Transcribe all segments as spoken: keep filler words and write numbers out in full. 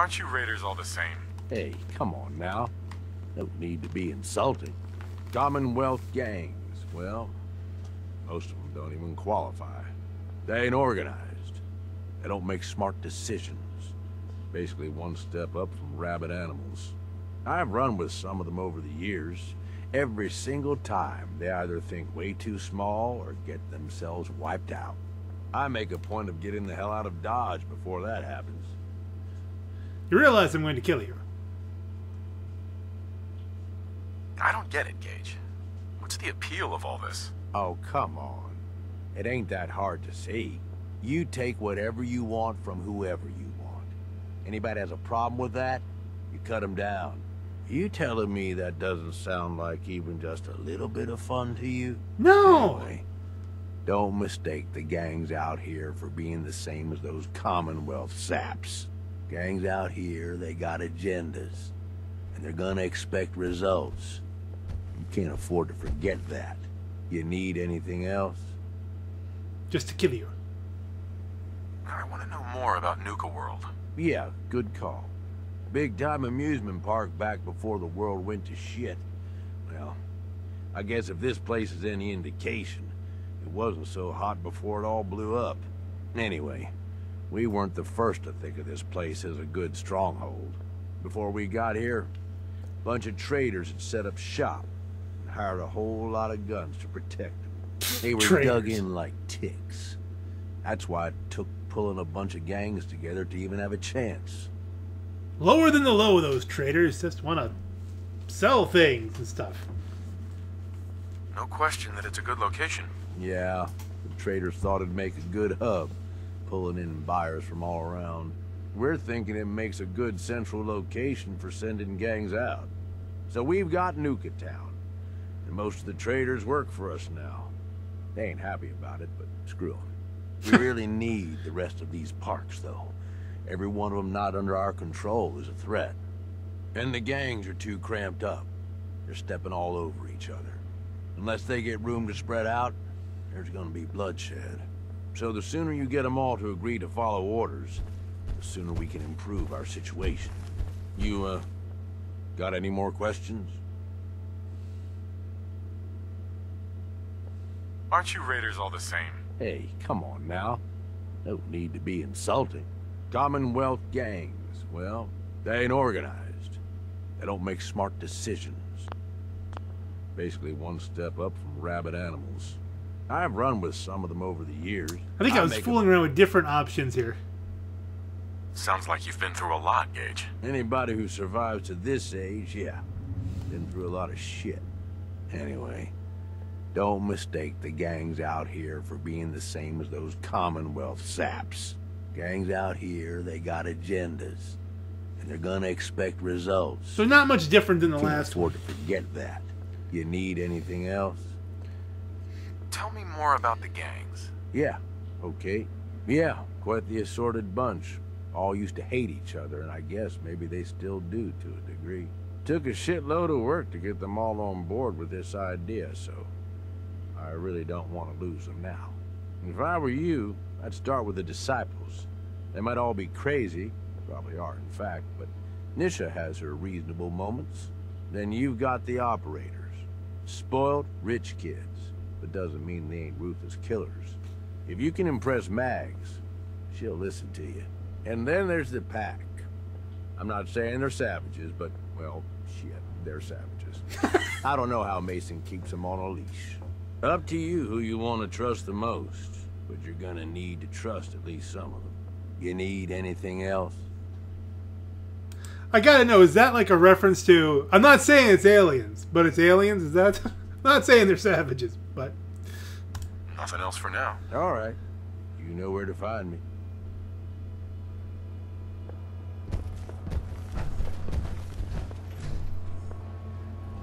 Aren't you raiders all the same? Hey, come on now. No need to be insulting. Commonwealth gangs, well, most of them don't even qualify. They ain't organized. They don't make smart decisions. Basically one step up from rabid animals. I've run with some of them over the years. Every single time, they either think way too small or get themselves wiped out. I make a point of getting the hell out of Dodge before that happens. You realize I'm going to kill you. I don't get it, Gage. What's the appeal of all this? Oh, come on. It ain't that hard to see. You take whatever you want from whoever you want. Anybody has a problem with that, you cut them down. You telling me that doesn't sound like even just a little bit of fun to you? No! Anyway, don't mistake the gangs out here for being the same as those Commonwealth saps. Gangs out here, they got agendas. And they're gonna expect results. You can't afford to forget that. You need anything else? Just to kill you. I want to know more about Nuka-World. Yeah, good call. Big-time amusement park back before the world went to shit. Well, I guess if this place is any indication, it wasn't so hot before it all blew up. Anyway, we weren't the first to think of this place as a good stronghold. Before we got here, a bunch of traders had set up shop and hired a whole lot of guns to protect them. They were traders. Dug in like ticks. That's why it took pulling a bunch of gangs together to even have a chance. Lower than the low, those traders just want to sell things and stuff. No question that it's a good location. Yeah, the traders thought it'd make a good hub, pulling in buyers from all around. We're thinking it makes a good central location for sending gangs out. So we've got Nuka Town, and most of the traders work for us now. They ain't happy about it, but screw them. We really need the rest of these parks, though. Every one of them not under our control is a threat. And the gangs are too cramped up. They're stepping all over each other. Unless they get room to spread out, there's gonna be bloodshed. So the sooner you get them all to agree to follow orders, the sooner we can improve our situation. You, uh, got any more questions? Aren't you raiders all the same? Hey, come on now. No need to be insulting. Commonwealth gangs, well, they ain't organized. They don't make smart decisions. Basically one step up from rabid animals. I've run with some of them over the years. I think I, I was fooling around with different options here. Sounds like you've been through a lot, Gage. Anybody who survives to this age, yeah. Been through a lot of shit. Anyway, don't mistake the gangs out here for being the same as those Commonwealth saps. Gangs out here, they got agendas, and they're gonna expect results. So not much different than the last one. Can't afford to forget that. You need anything else? Tell me more about the gangs. Yeah, okay. Yeah, quite the assorted bunch. All used to hate each other, and I guess maybe they still do to a degree. Took a shitload of work to get them all on board with this idea, so I really don't want to lose them now. If I were you, I'd start with the Disciples. They might all be crazy, probably are in fact, but Nisha has her reasonable moments. Then you've got the Operators. Spoiled, rich kids, but doesn't mean they ain't ruthless killers. If you can impress Mags, she'll listen to you. And then there's the Pack. I'm not saying they're savages, but, well, shit, they're savages. I don't know how Mason keeps them on a leash. Up to you who you want to trust the most, but you're gonna need to trust at least some of them. You need anything else? I gotta know, is that like a reference to... I'm not saying it's aliens, but it's aliens, is that... I'm not saying they're savages, but... Nothing else for now. All right. You know where to find me.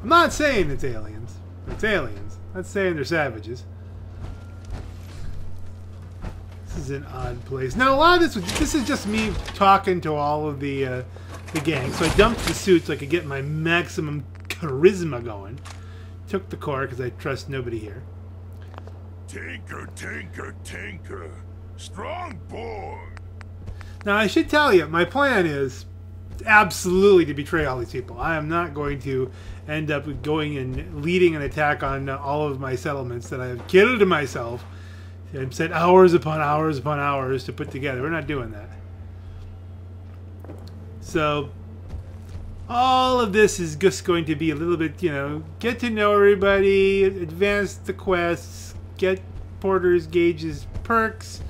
I'm not saying it's aliens. It's aliens. I'm not saying they're savages. This is an odd place. Now a lot of this, was, this is just me talking to all of the uh, the gang. So I dumped the suit so I could get my maximum charisma going. Took the car because I trust nobody here. Tinker, tinker, tinker, strong board. Now I should tell you, my plan is absolutely to betray all these people. I am not going to end up going and leading an attack on all of my settlements that I have kitted to myself and spent hours upon hours upon hours to put together. We're not doing that. So all of this is just going to be a little bit, you know, get to know everybody, advance the quests, get Porter Gage's perks,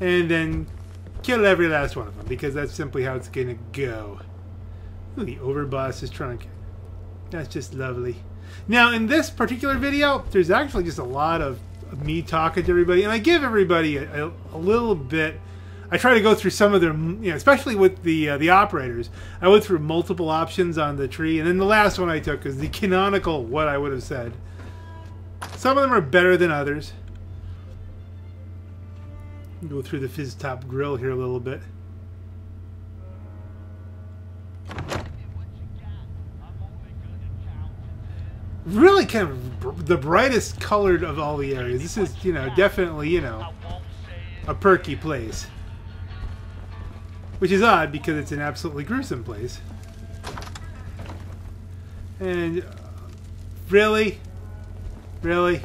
and then kill every last one of them, because that's simply how it's going to go. Ooh, the Overboss is trunk. That's just lovely. Now, in this particular video, there's actually just a lot of me talking to everybody, and I give everybody a, a, a little bit. I try to go through some of their, you know, especially with the uh, the operators. I went through multiple options on the tree, and then the last one I took is the canonical what I would have said. Some of them are better than others. Go through the Fizz Top Grill here a little bit. Really kind of br the brightest colored of all the areas. This is, you know, definitely, you know, a perky place. Which is odd, because it's an absolutely gruesome place. And... Uh, really? Really?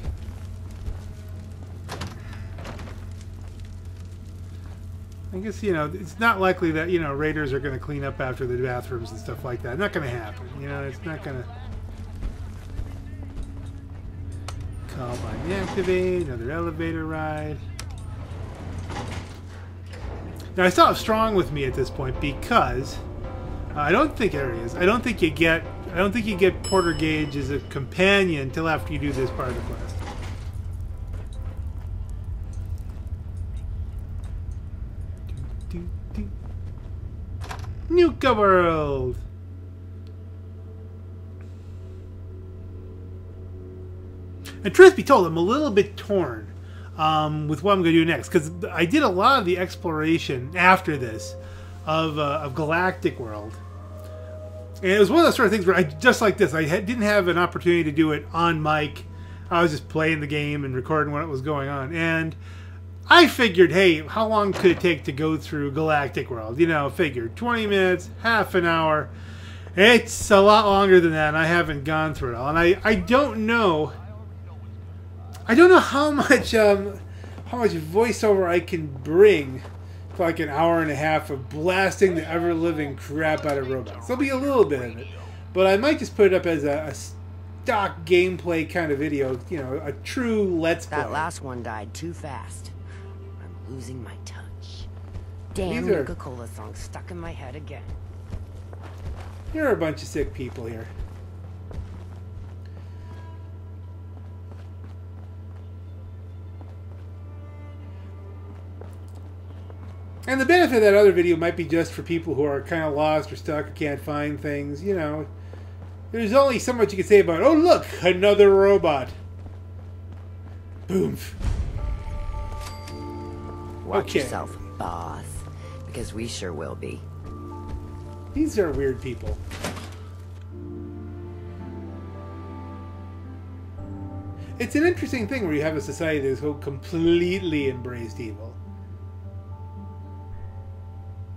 I guess, you know, it's not likely that, you know, raiders are going to clean up after the bathrooms and stuff like that. Not going to happen. You know, it's not going to... Call by deactivate, another elevator ride. Now, I still have strong with me at this point because uh, I don't think there is. I don't think you get. I don't think you get Porter Gage as a companion until after you do this part of the quest. Nuka-World. And truth be told, I'm a little bit torn. Um, with what I'm going to do next, because I did a lot of the exploration after this of, uh, of Galactic World, and it was one of those sort of things where I just like this I had, didn't have an opportunity to do it on mic. I was just playing the game and recording what was going on, and I figured, hey, how long could it take to go through Galactic World? You know, figured twenty minutes, half an hour. It's a lot longer than that, and I haven't gone through it all, and I, I don't know I don't know how much um, how much voiceover I can bring for like an hour and a half of blasting the ever-living crap out of robots. There'll be a little bit of it, but I might just put it up as a, a stock gameplay kind of video, you know, a true let's play. That last one died too fast. I'm losing my touch. Damn Coca-Cola song stuck in my head again. There are a bunch of sick people here. And the benefit of that other video might be just for people who are kind of lost or stuck or can't find things, you know. There's only so much you can say about, oh look, another robot. Boom. Watch okay. yourself, boss, because we sure will be. These are weird people. It's an interesting thing where you have a society that is so completely embraced evil.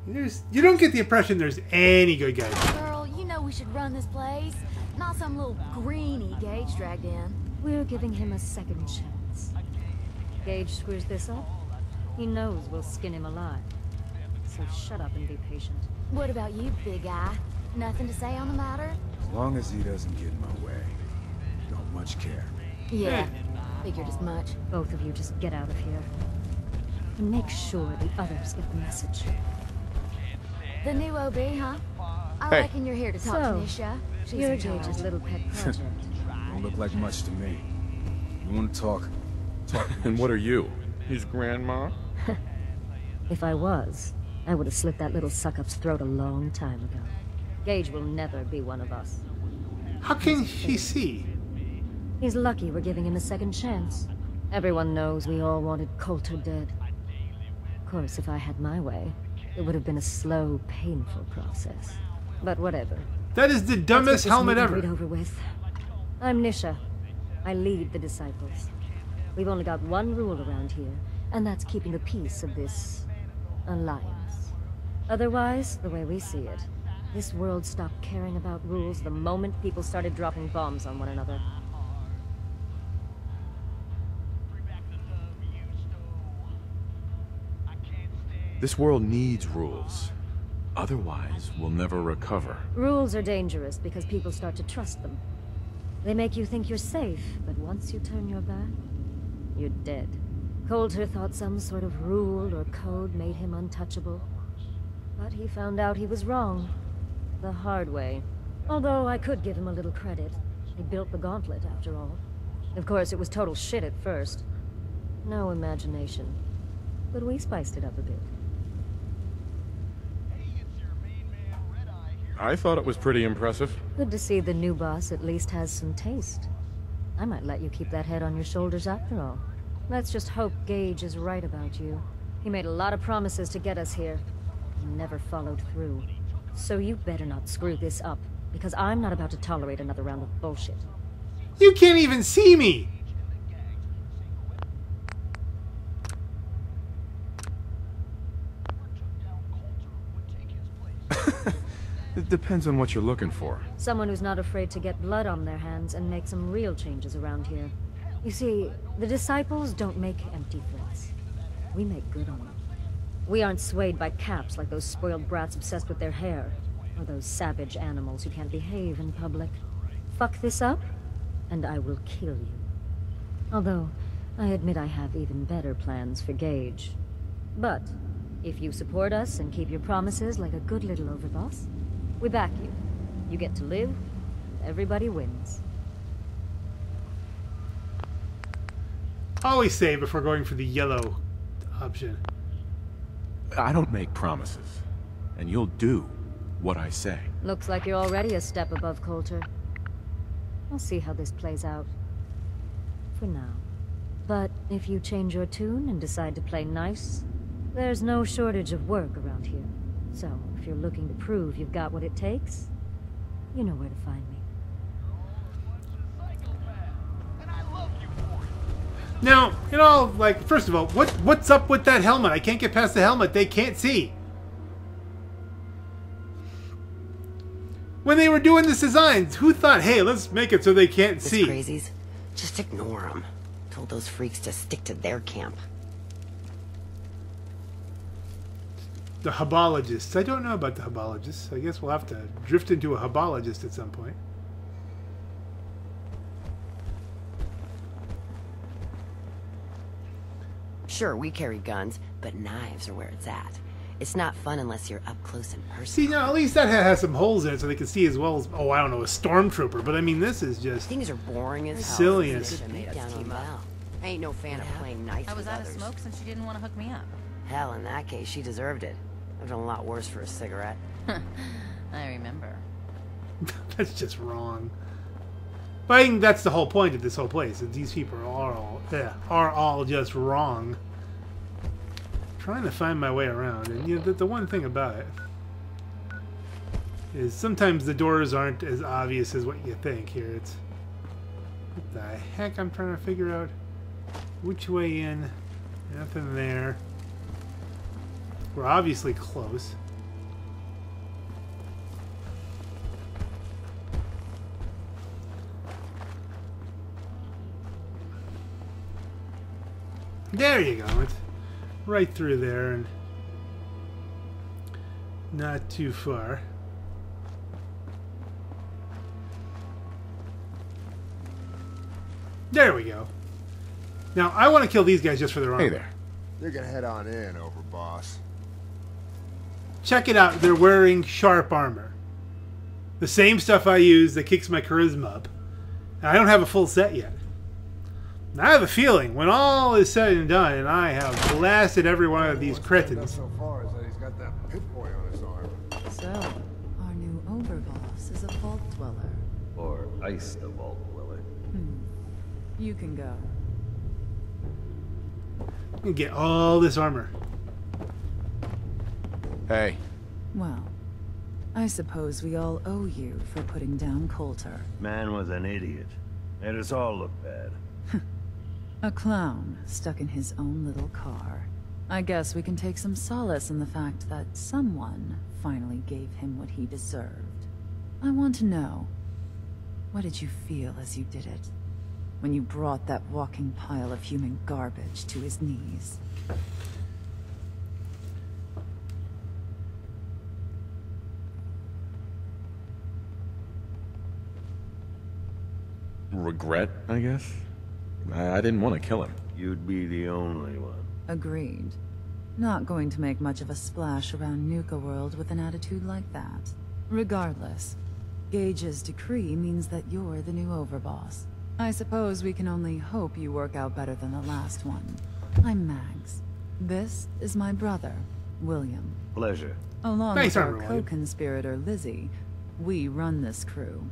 There's, you don't get the impression there's any good guys. Girl, you know we should run this place. Not some little greenie Gage dragged in. We're giving him a second chance. Gage screws this up, he knows we'll skin him alive. So shut up and be patient. What about you, big guy? Nothing to say on the matter? As long as he doesn't get in my way, don't much care. Yeah, figured as much. Both of you just get out of here. And make sure the others get the message. The new O B, huh? I hey. reckon you're here to talk so, to Nisha. She's your Gage's little pet project. Don't look like much to me. You want to talk? Talk. And what are you? His grandma? If I was, I would have slit that little suck-up's throat a long time ago. Gage will never be one of us. How can he see? He's lucky we're giving him a second chance. Everyone knows we all wanted Coulter dead. Of course, if I had my way, it would have been a slow, painful process. But whatever. That is the dumbest helmet ever. Over with. I'm Nisha. I lead the Disciples. We've only got one rule around here, and that's keeping the peace of this alliance. Otherwise, the way we see it, This world stopped caring about rules the moment people started dropping bombs on one another. This world needs rules. Otherwise, we'll never recover. Rules are dangerous because people start to trust them. They make you think you're safe, but once you turn your back, you're dead. Coulter thought some sort of rule or code made him untouchable. But he found out he was wrong. The hard way. Although I could give him a little credit. He built the gauntlet, after all. Of course, it was total shit at first. No imagination. But we spiced it up a bit. I thought it was pretty impressive. Good to see the new boss at least has some taste. I might let you keep that head on your shoulders after all. Let's just hope Gage is right about you. He made a lot of promises to get us here. He never followed through. So you better not screw this up, because I'm not about to tolerate another round of bullshit. You can't even see me! It depends on what you're looking for. Someone who's not afraid to get blood on their hands and make some real changes around here. You see, the Disciples don't make empty threats. We make good on them. We aren't swayed by caps like those spoiled brats obsessed with their hair, or those savage animals who can't behave in public. Fuck this up, and I will kill you. Although, I admit I have even better plans for Gage. But, if you support us and keep your promises like a good little Overboss, we back you. You get to live, everybody wins. Always say before going for the yellow option. I don't make promises, and you'll do what I say. Looks like you're already a step above Coulter. We'll see how this plays out. For now. But if you change your tune and decide to play nice, there's no shortage of work around here. So, if you're looking to prove you've got what it takes, you know where to find me. Now, you know, like, first of all, what what's up with that helmet? I can't get past the helmet. They can't see. When they were doing this design, who thought, hey, let's make it so they can't see? These crazies, just ignore them. Told those freaks to stick to their camp. The Habologists. I don't know about the Habologists. I guess we'll have to drift into a Habologist at some point. Sure, we carry guns, but knives are where it's at. It's not fun unless you're up close and personal. See, now at least that has some holes in it so they can see as well as, oh, I don't know, a stormtrooper. But I mean, this is just things are boring as silliness. I ain't no fan yeah. of playing nice. I was out others. of smoke since she didn't want to hook me up. Hell, in that case, she deserved it. I've done a lot worse for a cigarette. I remember. That's just wrong. But I think that's the whole point of this whole place. Is these people are all yeah, are all just wrong. I'm trying to find my way around, and you know, the, the one thing about it is sometimes the doors aren't as obvious as what you think. Here, it's what the heck I'm trying to figure out which way in. Nothing there. We're obviously close. There you go. It's right through there and not too far. There we go. Now, I want to kill these guys just for their own. Hey there. They're going to head on in, Overboss. Check it out, they're wearing sharp armor. The same stuff I use that kicks my charisma up. And I don't have a full set yet. And I have a feeling when all is said and done and I have blasted every one of these cretins. So far is that he's got that pit boy on his arm. So, our new Overboss is a Vault Dweller. Or Ice the Vault Dweller. Hmm. You can go. You can get all this armor. Hey. Well, I suppose we all owe you for putting down Coulter. Man was an idiot. Made us all look bad. A clown stuck in his own little car. I guess we can take some solace in the fact that someone finally gave him what he deserved. I want to know, what did you feel as you did it? When you brought that walking pile of human garbage to his knees? Regret, I guess? I, I didn't want to kill him. You'd be the only one. Agreed. Not going to make much of a splash around Nuka-World with an attitude like that. Regardless, Gage's decree means that you're the new Overboss. I suppose we can only hope you work out better than the last one. I'm Mags. This is my brother, William. Pleasure. Along Thanks, with our co-conspirator Lizzie, we run this crew.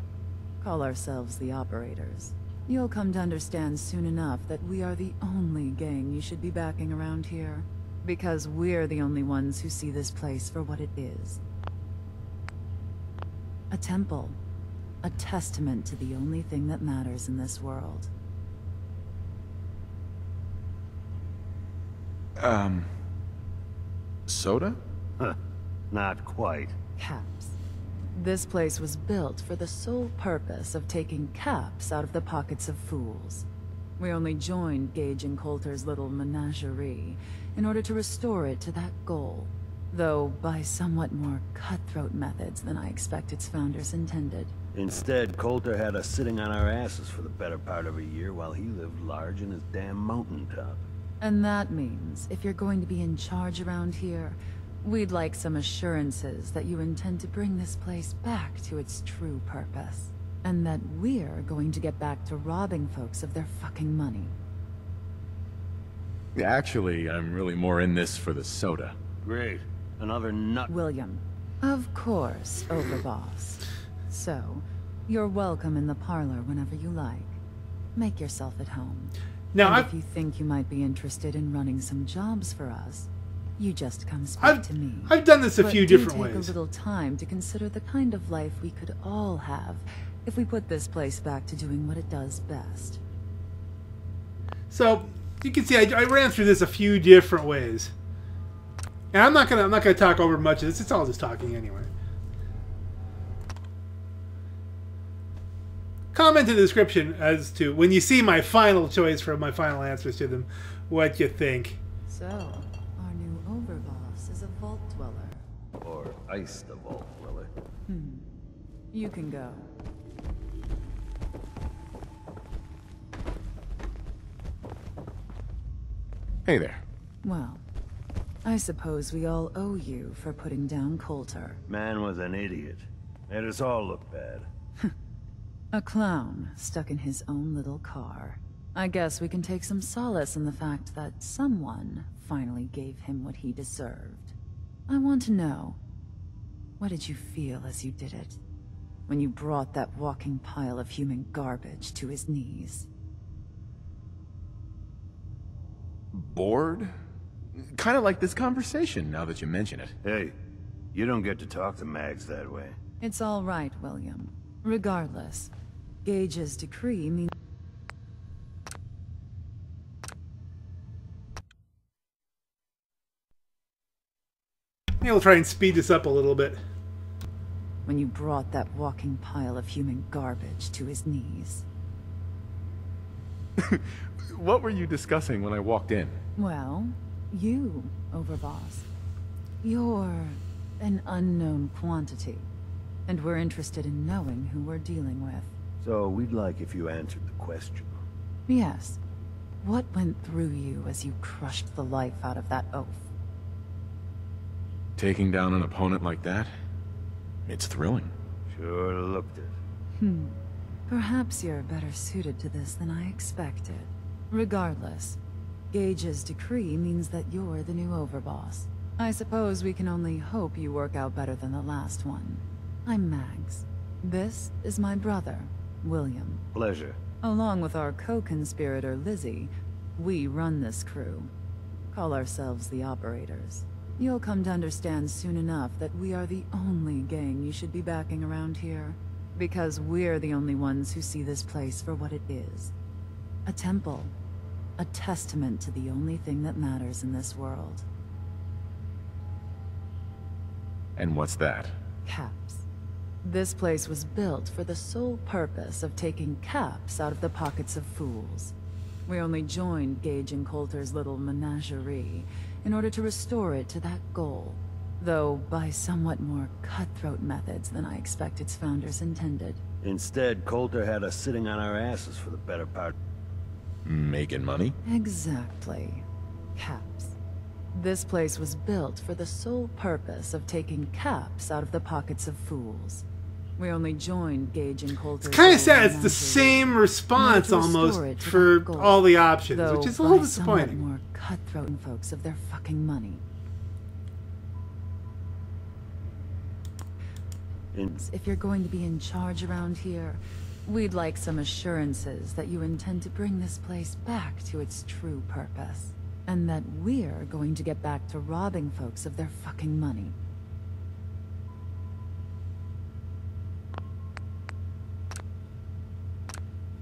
Call ourselves the Operators. You'll come to understand soon enough that we are the only gang you should be backing around here. Because we're the only ones who see this place for what it is. A temple. A testament to the only thing that matters in this world. Um... Soda? Huh. Not quite. Caps. This place was built for the sole purpose of taking caps out of the pockets of fools. We only joined Gage and Coulter's little menagerie in order to restore it to that goal, though by somewhat more cutthroat methods than I expect its founders intended. Instead, Coulter had us sitting on our asses for the better part of a year while he lived large in his damn mountaintop. And that means, if you're going to be in charge around here, we'd like some assurances that you intend to bring this place back to its true purpose. And that we're going to get back to robbing folks of their fucking money. Actually, I'm really more in this for the soda. Great. Another nut- William. Of course, Overboss. So, you're welcome in the parlor whenever you like. Make yourself at home. Now, and if you think you might be interested in running some jobs for us, you just come speak I've, to me. I've done this a but few different take ways. Take a little time to consider the kind of life we could all have if we put this place back to doing what it does best. So you can see I, I ran through this a few different ways, and I'm not gonna I'm not gonna talk over much of this. It's all just talking anyway. Comment in the description as to when you see my final choice for my final answers to them, what you think. So. Vault Dweller. Or Ice the Vault Dweller. Hmm. You can go. Hey there. Well, I suppose we all owe you for putting down Coulter. Man was an idiot. Made us all look bad. A clown stuck in his own little car. I guess we can take some solace in the fact that someone finally gave him what he deserved. I want to know, what did you feel as you did it? When you brought that walking pile of human garbage to his knees? Bored? Kind of like this conversation, now that you mention it. Hey, you don't get to talk to Mags that way. It's all right, William. Regardless, Gage's decree means... We'll try and speed this up a little bit. When you brought that walking pile of human garbage to his knees. What were you discussing when I walked in? Well, you, Overboss. You're an unknown quantity, and we're interested in knowing who we're dealing with. So we'd like if you answered the question. Yes. What went through you as you crushed the life out of that oaf? Taking down an opponent like that? It's thrilling. Sure looked it. Hmm. Perhaps you're better suited to this than I expected. Regardless, Gage's decree means that you're the new Overboss. I suppose we can only hope you work out better than the last one. I'm Mags. This is my brother, William. Pleasure. Along with our co-conspirator Lizzie, we run this crew. Call ourselves the Operators. You'll come to understand soon enough that we are the only gang you should be backing around here. Because we're the only ones who see this place for what it is. A temple. A testament to the only thing that matters in this world. And what's that? Caps. This place was built for the sole purpose of taking caps out of the pockets of fools. We only joined Gage and Coulter's little menagerie in order to restore it to that goal, though by somewhat more cutthroat methods than I expect its founders intended. Instead, Coulter had us sitting on our asses for the better part. Making money? Exactly. Caps. This place was built for the sole purpose of taking caps out of the pockets of fools. We only joined Gage and Coulter. It's kind of sad. It's the same response almost for all the options, though, which is a little disappointing. More cutthroat folks of their fucking money. If you're going to be in charge around here, we'd like some assurances that you intend to bring this place back to its true purpose, and that we're going to get back to robbing folks of their fucking money.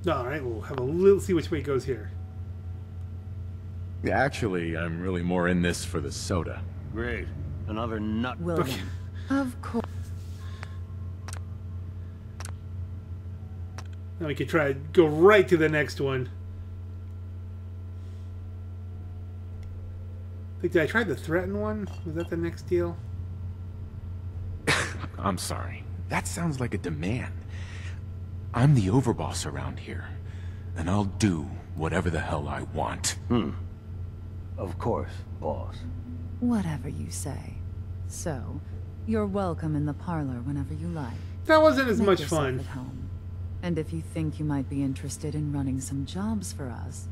Alright, we'll have a little, see which way it goes here. Actually, I'm really more in this for the soda. Great. Another nut. William, okay. Of course. Now we could try to go right to the next one. I think, did I try the threaten one? Was that the next deal? I'm sorry. That sounds like a demand. I'm the overboss around here, and I'll do whatever the hell I want. Hmm. Of course, boss. Whatever you say. So, you're welcome in the parlor whenever you like. That wasn't as Make much fun. At home. And if you think you might be interested in running some jobs for us,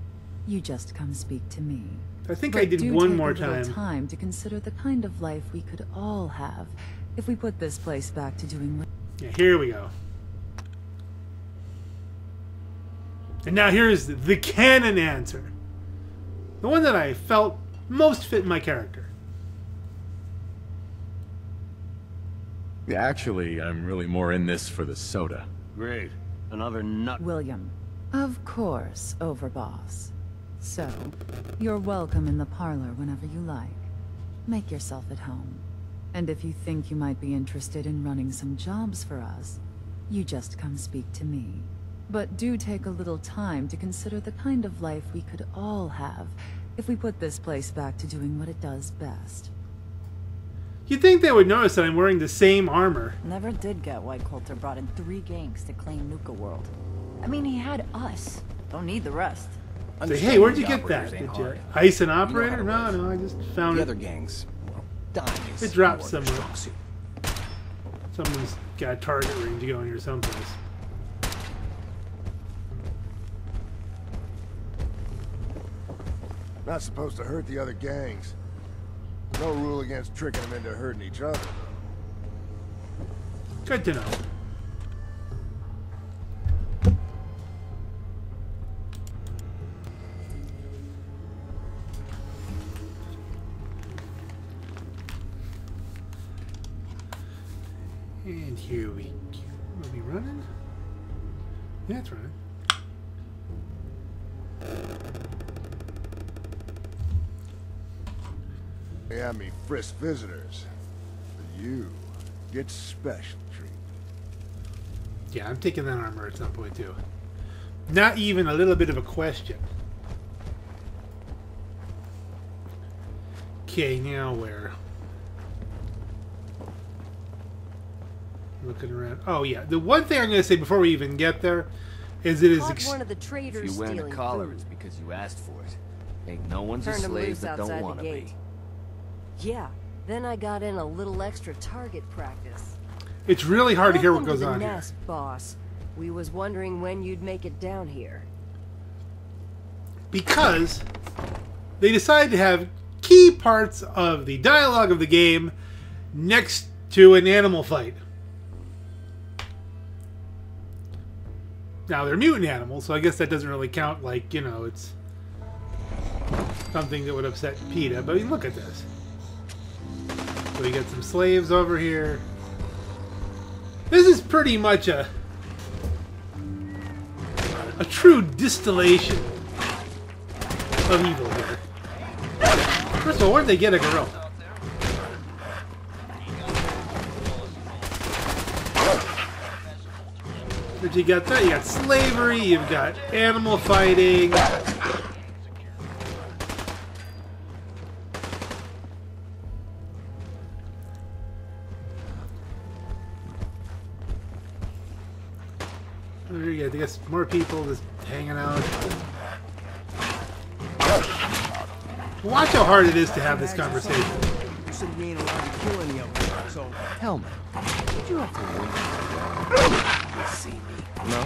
you just come speak to me. I think but I did do one take more time. time to consider the kind of life we could all have if we put this place back to doing what. Yeah, here we go. And now here's the canon answer, the one that I felt most fit my character. Yeah, actually, I'm really more in this for the soda. Great. Another nut. William. Of course, Overboss. So, you're welcome in the parlor whenever you like. Make yourself at home. And if you think you might be interested in running some jobs for us, you just come speak to me. But do take a little time to consider the kind of life we could all have if we put this place back to doing what it does best. You'd think they would notice that I'm wearing the same armor. Never did get why Coulter brought in three gangs to claim Nuka-World. I mean, he had us. Don't need the rest. Say, hey, where'd you get that? Did you ice an operator? You know no, no, I just found the it. The other gangs, well, dimes. It dropped somewhere. Someone's got a target ring to go in here someplace. Not supposed to hurt the other gangs. No rule against tricking them into hurting each other. Good to know. And here we will be running. Yeah, that's running. Yeah, me frisk visitors. But you get special treatment. Yeah, I'm taking that armor at some point too. Not even a little bit of a question. Okay, now where? Looking around. Oh yeah, the one thing I'm going to say before we even get there is it is. Ex one of the traders if you wear the collar, food. It's because you asked for it. Ain't no one's Turned a slave that don't want to be. Yeah, then I got in a little extra target practice. It's really hard Welcome to hear what goes to the on nest, here. Boss. We was wondering when you'd make it down here. Because they decided to have key parts of the dialogue of the game next to an animal fight. Now, they're mutant animals, so I guess that doesn't really count, like, you know, it's something that would upset PETA, but I mean, look at this. So we got some slaves over here. This is pretty much a a true distillation of evil here. First of all, where'd they get a gorilla? But you got that, you got slavery, you've got animal fighting. I guess more people just hanging out. Watch how hard it is to have this conversation. So tell me, did you have to see me? No.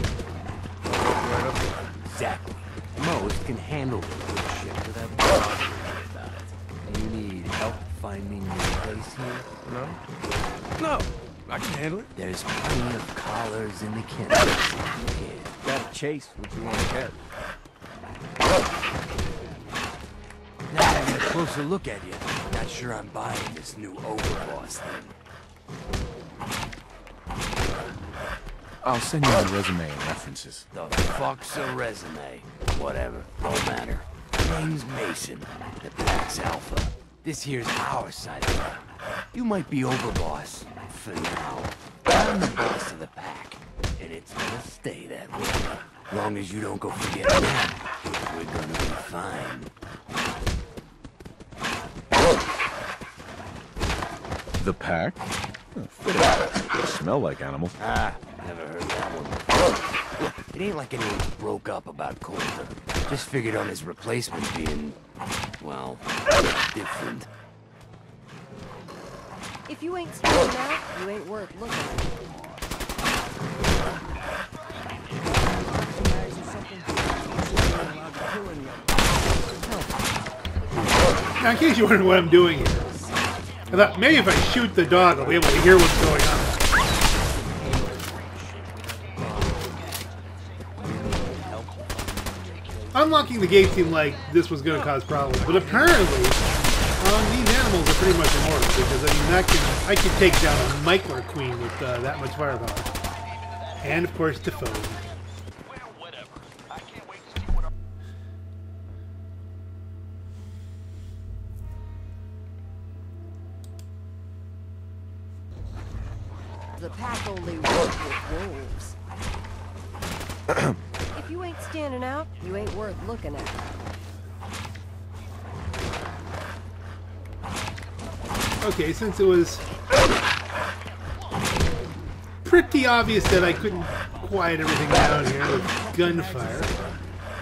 Exactly. Most can handle the good shit without worrying about it. You need help finding your place here? No. No. I can handle it. There's plenty of collars in the kennel. Gotta chase what you want to get. Now having a closer look at you, I'm not sure I'm buying this new Overboss thing. I'll send you my resume and references. The fuck's a resume? Whatever, don't matter. Name's Mason, the Pack's Alpha. This here's our side of it. You might be Overboss. For now, I'm the boss of the Pack, and it's gonna stay that way. Long as you don't go forget that, we're gonna be fine. The Pack? Oh, smell like animal. Ah, never heard that one. Look, it ain't like anyone broke up about Coulter. Just figured on his replacement being, well, different. If you ain't standing out, you ain't worth looking at. Now, in case you wondered what I'm doing here, I thought maybe if I shoot the dog, I'll be able to hear what's going on. Unlocking the gate seemed like this was going to cause problems, but apparently, um, these animals are pretty much immortal, because I mean, that can, I can take down a Micler Queen with uh, that much firepower. And of course, Defoe. The Pack only works with wolves. If you ain't standing out, you ain't worth looking at. Okay, since it was pretty obvious that I couldn't quiet everything down here with gunfire,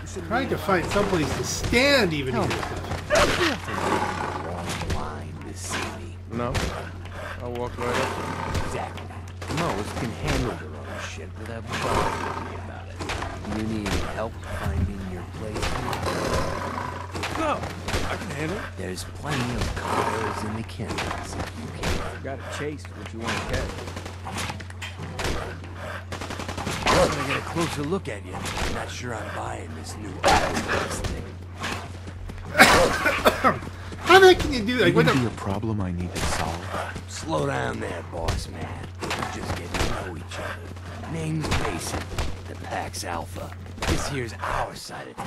I'm trying to find some place to stand even here. No, I'll walk right up. Exactly. Most can handle their own shit without bothering me about it. You need help finding your place? No. I can handle it. There's plenty of collars in the kennels. You can't. You gotta chase what you want to get. I'm gonna get a closer look at you. I'm not sure I'm buying this new Overboss thing. How the heck can you do that? It would be a problem I need to solve. Slow down there, boss man. We're just getting to know each other. Name's Mason, the Pack's Alpha. This here's our side of it.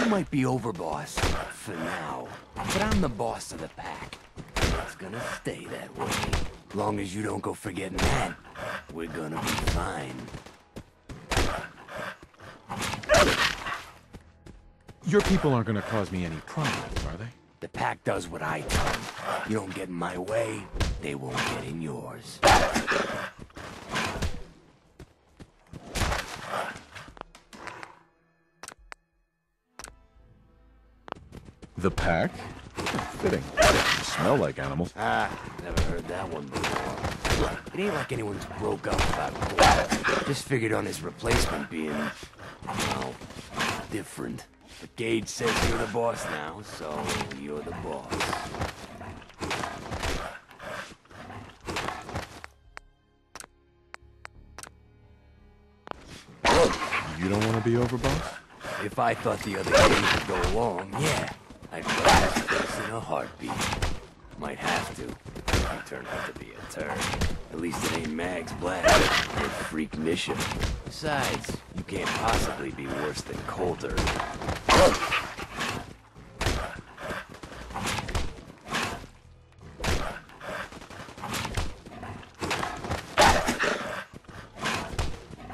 You might be Overboss for now, but I'm the boss of the Pack. It's gonna stay that way. Long as you don't go forgetting that, we're gonna be fine. Your people aren't gonna cause me any problems, are they? The Pack does what I tell them. You don't get in my way, they won't get in yours. The Pack? Fitting. They smell like animals. Ah, never heard that one before. Look, it ain't like anyone's broke up about Coulter. Just figured on his replacement being, well, different. But Gage says you're the boss now, so you're the boss. You don't want to be Overboss? If I thought the other Gage would go along, yeah. I'd blast this in a heartbeat. Might have to. You turn out to be a turd. At least it ain't Mags blast. It freaked Nisha. Besides, you can't possibly be worse than Coulter.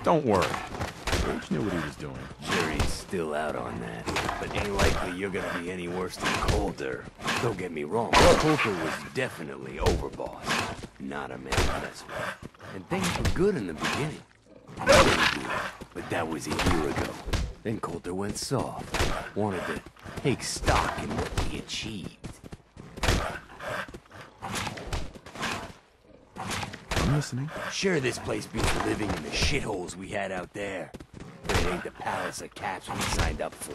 Don't worry. George knew what he was doing. Jerry's still out on that. But ain't likely you're gonna be any worse than Coulter. Don't get me wrong, Coulter was definitely Overboss. Not a man, that's right. And things were good in the beginning. But that was a year ago. Then Coulter went soft. Wanted to take stock in what we achieved. I'm listening. Sure, this place beats living in the shitholes we had out there. But it ain't the palace of caps we signed up for.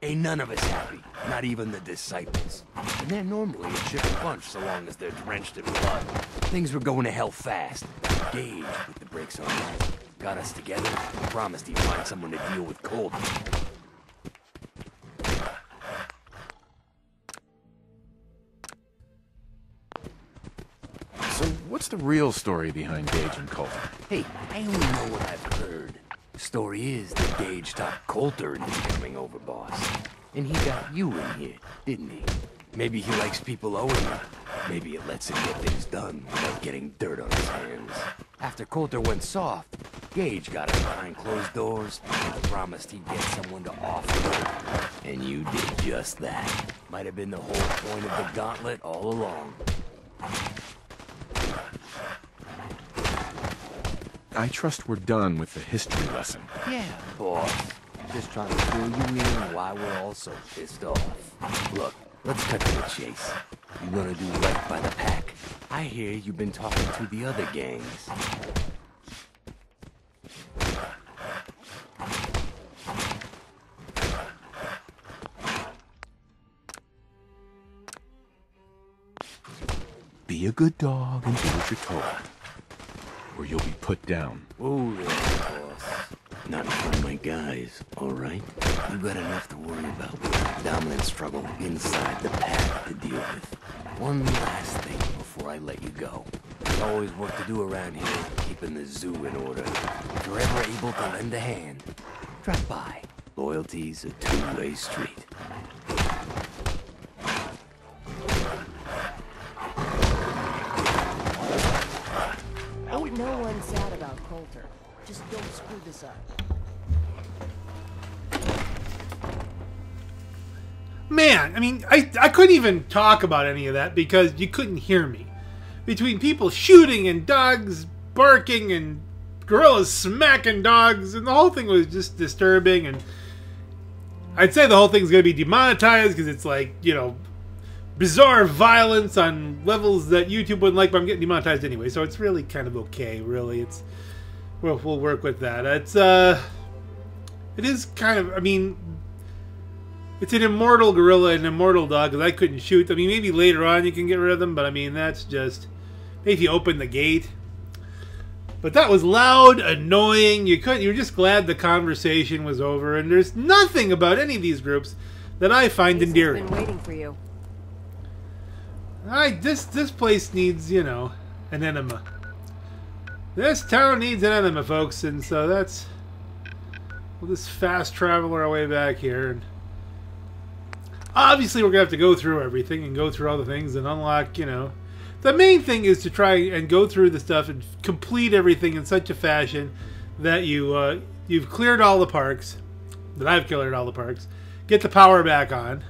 Ain't none of us happy. Not even the Disciples. And they're normally a chicken bunch so long as they're drenched in blood. Things were going to hell fast. Gage put the brakes on that. Got us together and promised he'd find someone to deal with cold. What's the real story behind Gage and Coulter? Hey, I only know what I've heard. The story is that Gage talked Coulter into becoming Overboss. And he got you in here, didn't he? Maybe he likes people owing him. Maybe it lets him get things done without getting dirt on his hands. After Coulter went soft, Gage got us behind closed doors and promised he'd get someone to offer. And you did just that. Might have been the whole point of the gauntlet all along. I trust we're done with the history lesson. Yeah, boss. Just trying to fill you in on why we're all so pissed off. Look, let's cut to the chase. You gonna do right by the pack. I hear you've been talking to the other gangs. Be a good dog and do what you're told. Or you'll be put down. Whoa there, boss. Not for my guys, alright? You got enough to worry about with the dominant struggle inside the pack to deal with. One last thing before I let you go. There's always work to do around here, keeping the zoo in order. If you're ever able to lend a hand, drop by. Loyalty's a two-way street. No one's sad about Coulter. Just don't screw this up. Man, I mean, I, I couldn't even talk about any of that because you couldn't hear me. Between people shooting and dogs barking and gorillas smacking dogs, and the whole thing was just disturbing. And I'd say the whole thing's going to be demonetized because it's like, you know, bizarre violence on levels that YouTube wouldn't like, but I'm getting demonetized anyway, so it's really kind of okay, really. It's we'll, we'll work with that. It's uh, it is kind of, I mean, it's an immortal gorilla and an immortal dog because I couldn't shoot. I mean, maybe later on you can get rid of them, but I mean, that's just if you open the gate. But that was loud, annoying. You couldn't. You were just glad the conversation was over, and there's nothing about any of these groups that I find Mason's endearing. Been waiting for you. I, this this place needs, you know, an enema. This town needs an enema, folks, and so that's... We'll just fast travel our way back here. And obviously, we're going to have to go through everything and go through all the things and unlock, you know... The main thing is to try and go through the stuff and complete everything in such a fashion that you, uh, you've cleared all the parks, that I've cleared all the parks, get the power back on,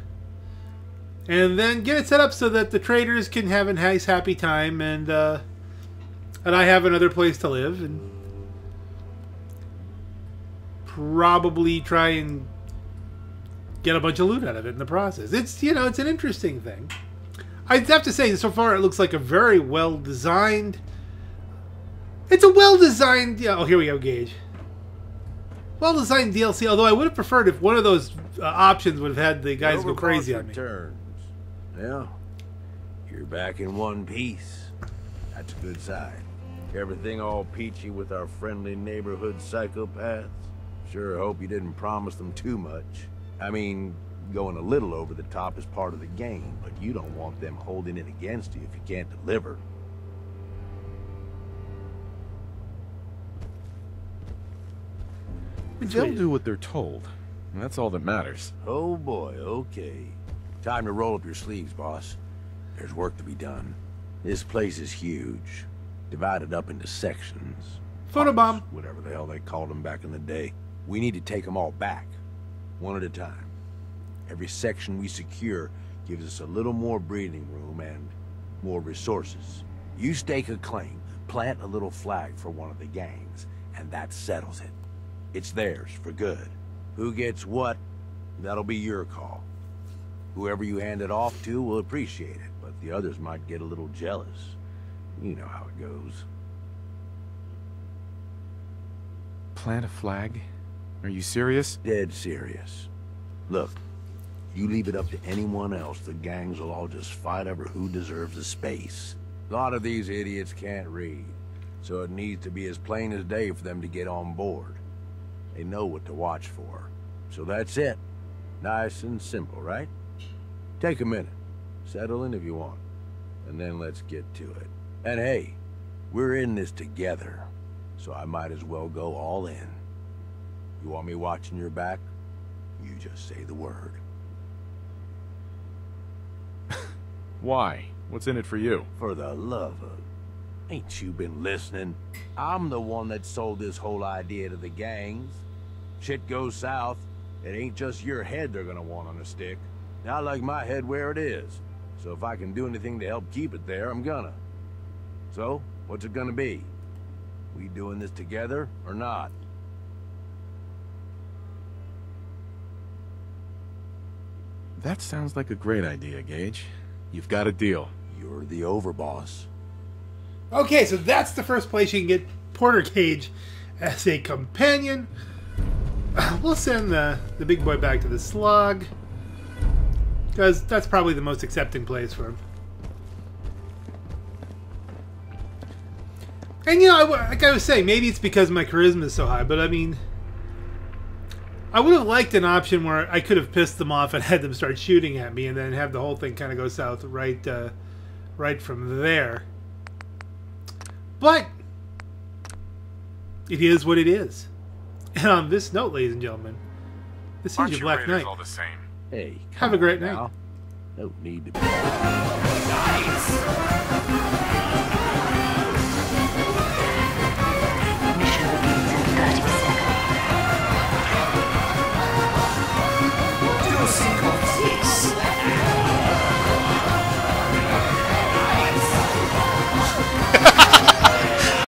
and then get it set up so that the traders can have a nice, happy time, and uh, and I have another place to live, and probably try and get a bunch of loot out of it in the process. It's, you know, it's an interesting thing. I'd have to say, so far, it looks like a very well-designed... It's a well-designed... Oh, here we go, Gage. Well-designed D L C, although I would have preferred if one of those uh, options would have had the guys go crazy on me. Return. Yeah, you're back in one piece. That's a good sign. Everything all peachy with our friendly neighborhood psychopaths. Sure hope you didn't promise them too much. I mean, going a little over the top is part of the game, but you don't want them holding it against you if you can't deliver. They'll do what they're told, and that's all that matters. Oh boy, okay. Time to roll up your sleeves, boss. There's work to be done. This place is huge, divided up into sections. Photobomb. Whatever the hell they called them back in the day. We need to take them all back, one at a time. Every section we secure gives us a little more breathing room and more resources. You stake a claim, plant a little flag for one of the gangs, and that settles it. It's theirs for good. Who gets what, that'll be your call. Whoever you hand it off to will appreciate it, but the others might get a little jealous. You know how it goes. Plant a flag? Are you serious? Dead serious. Look, you leave it up to anyone else, the gangs will all just fight over who deserves the space. A lot of these idiots can't read, so it needs to be as plain as day for them to get on board. They know what to watch for. So that's it. Nice and simple, right? Take a minute. Settle in if you want. And then let's get to it. And hey, we're in this together. So I might as well go all in. You want me watching your back? You just say the word. Why? What's in it for you? For the love of... Ain't you been listening? I'm the one that sold this whole idea to the gangs. Shit goes south, it ain't just your head they're gonna want on a stick. I like my head where it is. So if I can do anything to help keep it there, I'm gonna. So, what's it gonna be? We doing this together or not? That sounds like a great idea, Gage. You've got a deal. You're the overboss. Okay, so that's the first place you can get Porter Gage as a companion. We'll send the, the big boy back to the slug, because that's probably the most accepting place for him. And you know, I, like I was saying, maybe it's because my charisma is so high, but I mean, I would have liked an option where I could have pissed them off and had them start shooting at me and then have the whole thing kind of go south right, uh, right from there. But it is what it is. And on this note, ladies and gentlemen, this is Aren't your Black Knight. All the same. Hey, have a great night. Don't need to be nice.